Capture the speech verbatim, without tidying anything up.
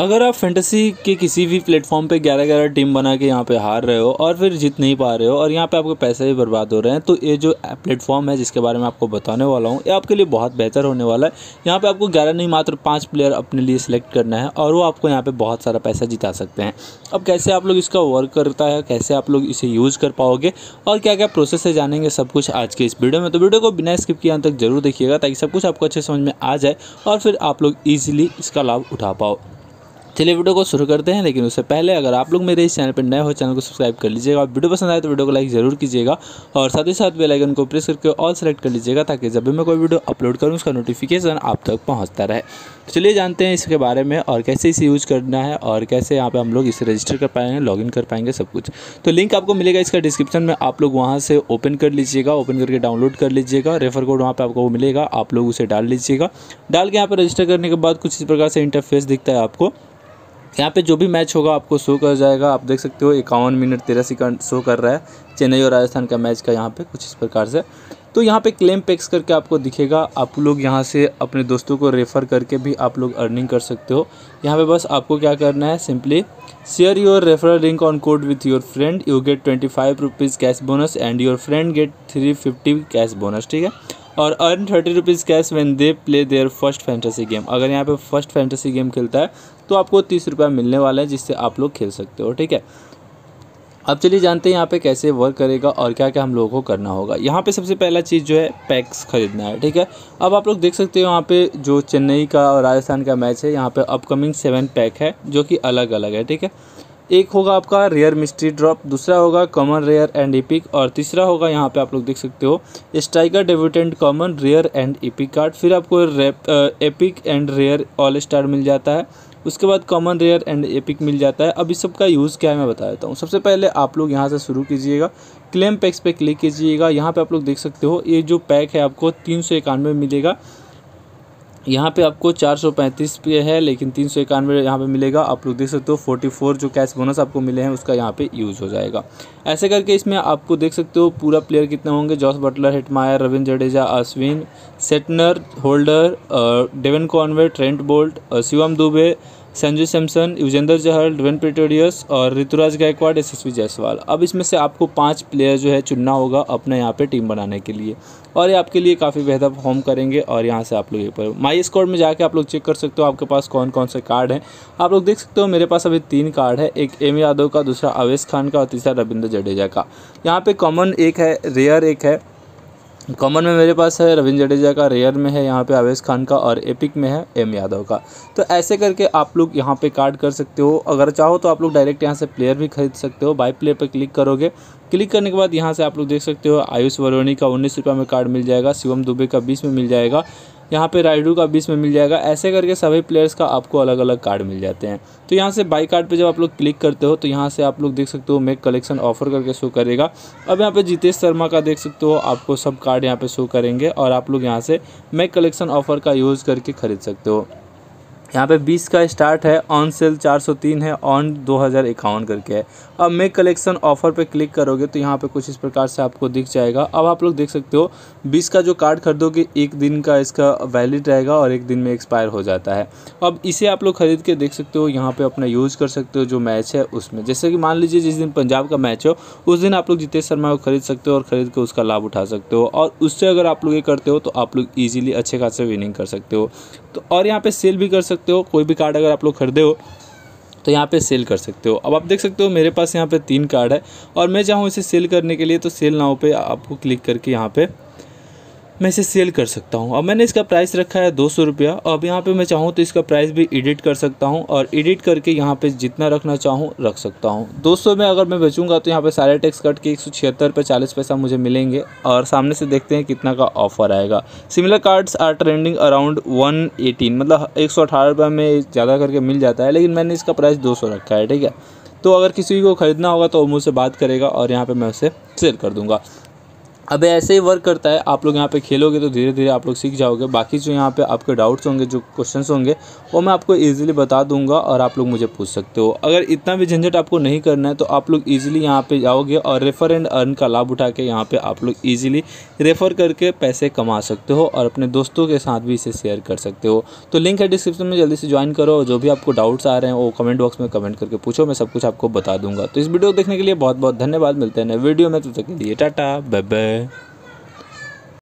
अगर आप फैंटेसी के किसी भी प्लेटफॉर्म पे ग्यारह ग्यारह टीम बना के यहाँ पे हार रहे हो और फिर जीत नहीं पा रहे हो और यहाँ पे आपके पैसे भी बर्बाद हो रहे हैं, तो ये जो प्लेटफॉर्म है जिसके बारे में आपको बताने वाला हूँ ये आपके लिए बहुत बेहतर होने वाला है। यहाँ पे आपको ग्यारह नहीं मात्र पाँच प्लेयर अपने लिए सिलेक्ट करना है और वो आपको यहाँ पर बहुत सारा पैसा जिता सकते हैं। अब कैसे आप लोग इसका वर्क करता है, कैसे आप लोग इसे यूज़ कर पाओगे और क्या क्या प्रोसेस है, जानेंगे सब कुछ आज के इस वीडियो में। तो वीडियो को बिना स्किप किए अंत तक जरूर देखिएगा ताकि सब कुछ आपको अच्छे समझ में आ जाए और फिर आप लोग ईजिली इसका लाभ उठा पाओ। चलिए वीडियो को शुरू करते हैं, लेकिन उससे पहले अगर आप लोग मेरे इस चैनल पर नए हो चैनल को सब्सक्राइब कर लीजिएगा, और वीडियो पसंद आए तो वीडियो को लाइक ज़रूर कीजिएगा और साथ ही साथ बेल आइकन को प्रेस करके ऑल सेलेक्ट कर लीजिएगा ताकि जब भी मैं कोई वीडियो अपलोड करूं उसका नोटिफिकेशन आप तक पहुंचता रहे। चलिए जानते हैं इसके बारे में और कैसे इसे यूज़ करना है और कैसे यहाँ पर हम लोग इसे रजिस्टर कर पाएंगे, लॉगिन कर पाएंगे, सब कुछ। तो लिंक आपको मिलेगा इसका डिस्क्रिप्शन में, आप लोग वहाँ से ओपन कर लीजिएगा, ओपन करके डाउनलोड कर लीजिएगा। रेफर कोड वहाँ पर आपको मिलेगा, आप लोग उसे डाल लीजिएगा। डाल के यहाँ पर रजिस्टर करने के बाद कुछ इस प्रकार से इंटरफेस दिखता है आपको। यहाँ पे जो भी मैच होगा आपको शो कर जाएगा। आप देख सकते हो इक्यावन मिनट तेरह सेकंड शो कर रहा है चेन्नई और राजस्थान का मैच का यहाँ पे कुछ इस प्रकार से। तो यहाँ पे क्लेम पैक्स करके आपको दिखेगा, आप लोग यहाँ से अपने दोस्तों को रेफ़र करके भी आप लोग अर्निंग कर सकते हो। यहाँ पे बस आपको क्या करना है, simply share your referral link on code with your friend, you get twenty five rupees cash bonus and your friend get three fifty cash bonus, ठीक है। और earn thirty rupees cash when they play their first fantasy game. अगर यहाँ पे first fantasy game खेलता है तो आपको तीस रुपया मिलने वाला है जिससे आप लोग खेल सकते हो, ठीक है। अब चलिए जानते हैं यहाँ पे कैसे वर्क करेगा और क्या क्या हम लोगों को करना होगा। यहाँ पे सबसे पहला चीज़ जो है पैक्स खरीदना है, ठीक है। अब आप लोग देख सकते हो यहाँ पे जो चेन्नई का और राजस्थान का मैच है यहाँ पे अपकमिंग सेवन पैक है जो कि अलग अलग है, ठीक है। एक होगा आपका रेयर मिस्ट्री ड्रॉप, दूसरा होगा कॉमन रेयर एंड इपिक, और तीसरा होगा यहाँ पे आप लोग देख सकते हो striker debutant common rare and epic card. फिर आपको epic and rare all star मिल जाता है, उसके बाद कॉमन रेयर एंड एपिक मिल जाता है। अब इस सब का यूज़ क्या है मैं बता देता हूँ। सबसे पहले आप लोग यहाँ से शुरू कीजिएगा, क्लेम पैक्स पे क्लिक कीजिएगा। यहाँ पे आप लोग देख सकते हो ये जो पैक है आपको तीन सौ इक्यानवे मिलेगा, यहाँ पे आपको चार सौ पैंतीस पे है लेकिन तीन सौ इक्यानवे यहाँ पर मिलेगा। आप लोग देख सकते हो फोर्टी फोर जो कैश बोनस आपको मिले हैं उसका यहाँ पे यूज़ हो जाएगा। ऐसे करके इसमें आपको देख सकते हो पूरा प्लेयर कितने होंगे, Jos Buttler, Hetmyer, Ravindra Jadeja, Ashwin, Santner, Holder, Devon Conway, Trent Boult, Shivam Dube, Sanju Samson, Yuzvendra Chahal, Dwaine Pretorius और ऋतुराज गायकवाड, यशस्वी जायसवाल। अब इसमें से आपको पांच प्लेयर जो है चुनना होगा अपने यहाँ पे टीम बनाने के लिए, और ये आपके लिए काफ़ी बेहतर परफॉर्म करेंगे। और यहाँ से आप लोग ये पर माई स्क्वाड में जाके आप लोग चेक कर सकते हो आपके पास कौन कौन से कार्ड हैं। आप लोग देख सकते हो मेरे पास अभी तीन कार्ड है, एक एम यादव का, दूसरा अवेश खान का और तीसरा रविंद्र जडेजा का। यहाँ पर कॉमन एक है, रेयर एक है। कॉमन में मेरे पास है रविंद्र जडेजा का, रेयर में है यहाँ पे अवेश खान का और एपिक में है एम यादव का। तो ऐसे करके आप लोग यहाँ पे कार्ड कर सकते हो। अगर चाहो तो आप लोग डायरेक्ट यहाँ से प्लेयर भी खरीद सकते हो, बाय प्लेयर पे क्लिक करोगे। क्लिक करने के बाद यहाँ से आप लोग देख सकते हो आयुष वरोनी का उन्नीस रुपये में कार्ड मिल जाएगा, शिवम दुबे का बीस में मिल जाएगा, यहाँ पे राइडू का बीस में मिल जाएगा। ऐसे करके सभी प्लेयर्स का आपको अलग अलग कार्ड मिल जाते हैं। तो यहाँ से बाई कार्ड पे जब आप लोग क्लिक करते हो तो यहाँ से आप लोग देख सकते हो मेक कलेक्शन ऑफर करके शो करेगा। अब यहाँ पे जितेश शर्मा का देख सकते हो आपको सब कार्ड यहाँ पे शो करेंगे और आप लोग यहाँ से मेक कलेक्शन ऑफर का यूज़ करके खरीद सकते हो। यहाँ पे बीस का स्टार्ट है, ऑन सेल चार सौ तीन है, ऑन दो हज़ार इक्यावन करके है। अब मेक कलेक्शन ऑफर पे क्लिक करोगे तो यहाँ पे कुछ इस प्रकार से आपको दिख जाएगा। अब आप लोग देख सकते हो बीस का जो कार्ड खरीदोगे एक दिन का इसका वैलिड रहेगा और एक दिन में एक्सपायर हो जाता है। अब इसे आप लोग ख़रीद के देख सकते हो, यहाँ पर अपना यूज़ कर सकते हो जो मैच है उसमें। जैसे कि मान लीजिए जिस दिन पंजाब का मैच हो उस दिन आप लोग जितेश शर्मा को खरीद सकते हो और ख़रीद के उसका लाभ उठा सकते हो, और उससे अगर आप लोग ये करते हो तो आप लोग ईजिली अच्छे खासे विनिंग कर सकते हो। तो और यहाँ पर सेल भी कर सकते हो, कोई भी कार्ड अगर आप लोग खरीदे हो तो यहाँ पे सेल कर सकते हो। अब आप देख सकते हो मेरे पास यहाँ पे तीन कार्ड है और मैं चाहूँ इसे सेल करने के लिए तो सेल नाउ पे आपको क्लिक करके यहाँ पे मैं इसे सेल कर सकता हूँ। अब मैंने इसका प्राइस रखा है दो सौ रुपया। अब यहाँ पे मैं चाहूँ तो इसका प्राइस भी एडिट कर सकता हूँ और एडिट करके यहाँ पे जितना रखना चाहूँ रख सकता हूँ। दो सौ में अगर मैं बेचूँगा तो यहाँ पे सारे टैक्स कट के एक सौ छिहत्तर पे चालीस पैसा मुझे मिलेंगे। और सामने से देखते हैं कितना का ऑफर आएगा। Similar cards are trending around one eighteen मतलब एक सौ अठारह रुपये में ज़्यादा करके मिल जाता है, लेकिन मैंने इसका प्राइस दो सौ रखा है, ठीक है। तो अगर किसी को ख़रीदना होगा तो वो मुझसे बात करेगा और यहाँ पर मैं उसे सेल कर दूँगा। अब ऐसे ही वर्क करता है। आप लोग यहाँ पे खेलोगे तो धीरे धीरे आप लोग सीख जाओगे। बाकी जो यहाँ पे आपके डाउट्स होंगे, जो क्वेश्चंस होंगे, वो मैं आपको इजीली बता दूंगा और आप लोग मुझे पूछ सकते हो। अगर इतना भी झंझट आपको नहीं करना है तो आप लोग इजीली यहाँ पे जाओगे और रेफ़र एंड अर्न का लाभ उठा के यहाँ पे आप लोग ईजिली रेफ़र करके पैसे कमा सकते हो और अपने दोस्तों के साथ भी इसे शेयर कर सकते हो। तो लिंक है डिस्क्रिप्शन में, जल्दी से ज्वाइन करो। जो भी आपको डाउट्स आ रहे हैं वो कमेंट बॉक्स में कमेंट करके पूछो, मैं सब कुछ आपको बता दूंगा। तो इस वीडियो को देखने के लिए बहुत बहुत धन्यवाद। मिलते हैं नए वीडियो में, तब तक के लिए टाटा बाय बाय।